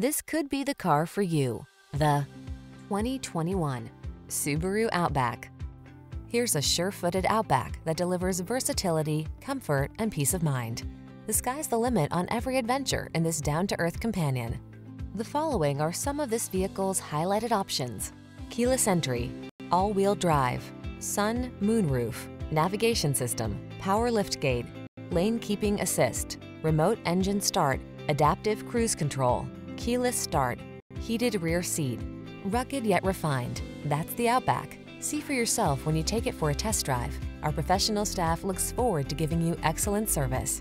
This could be the car for you. The 2021 Subaru Outback. Here's a sure-footed Outback that delivers versatility, comfort, and peace of mind. The sky's the limit on every adventure in this down-to-earth companion. The following are some of this vehicle's highlighted options: keyless entry, all-wheel drive, sun moonroof, navigation system, power liftgate, lane keeping assist, remote engine start, adaptive cruise control, keyless start, heated rear seat. Rugged yet refined, that's the Outback. See for yourself when you take it for a test drive. Our professional staff looks forward to giving you excellent service.